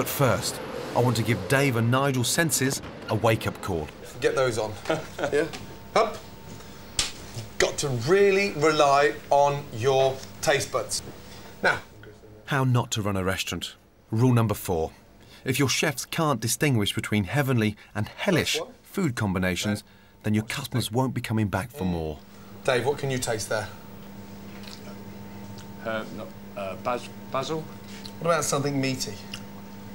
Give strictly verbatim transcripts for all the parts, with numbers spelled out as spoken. But first, I want to give Dave and Nigel's senses a wake-up call. Get those on. Yeah? Up. You've got to really rely on your taste buds. Now. How not to run a restaurant. Rule number four. If your chefs can't distinguish between heavenly and hellish food combinations, then your customers won't be coming back for more. Dave, what can you taste there? Uh, no, uh, bas basil. What about something meaty?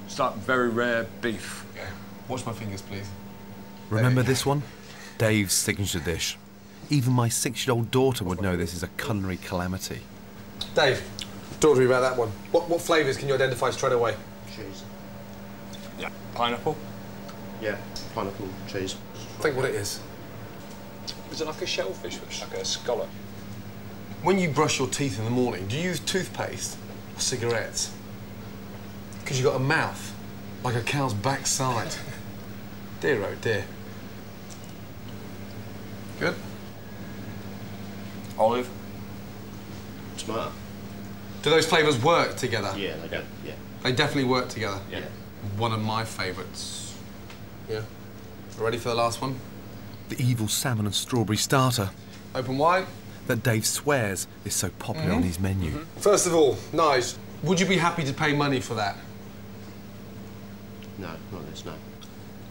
It's like very rare beef. Yeah. Watch my fingers, please. Remember this one? Dave's signature dish. Even my six-year-old daughter would know this is a culinary calamity. Dave, talk to me about that one. What, what flavours can you identify straight away? Cheese. Yeah. Pineapple? Yeah, pineapple, cheese. Think what it is. Is it like a shellfish, like a scallop? When you brush your teeth in the morning, do you use toothpaste or cigarettes? Because you've got a mouth like a cow's backside. Dear, oh dear. Good. Olive. Tomato. Do those flavours work together? Yeah, they do. Yeah. They definitely work together. Yeah. One of my favourites. Yeah. Ready for the last one? The evil salmon and strawberry starter. Open wide. That Dave swears is so popular mm-hmm. on his menu. Mm-hmm. First of all, Nige, would you be happy to pay money for that? No, not this, no.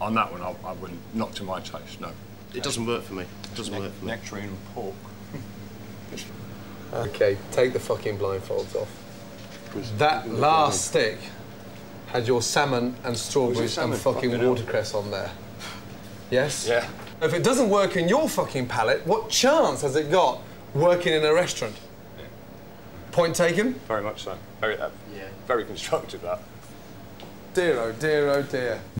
On that one, I, I wouldn't. Not to my taste, no. It doesn't work for me. It doesn't ne work for me. Nectarine and pork. OK, take the fucking blindfolds off. That last stick had your salmon and strawberries salmon? and fucking, fucking watercress on there. Yes? Yeah. If it doesn't work in your fucking palate, what chance has it got working in a restaurant? Yeah. Point taken? Very much so. Very, uh, yeah. very constructive, that. Dear, oh dear, oh dear.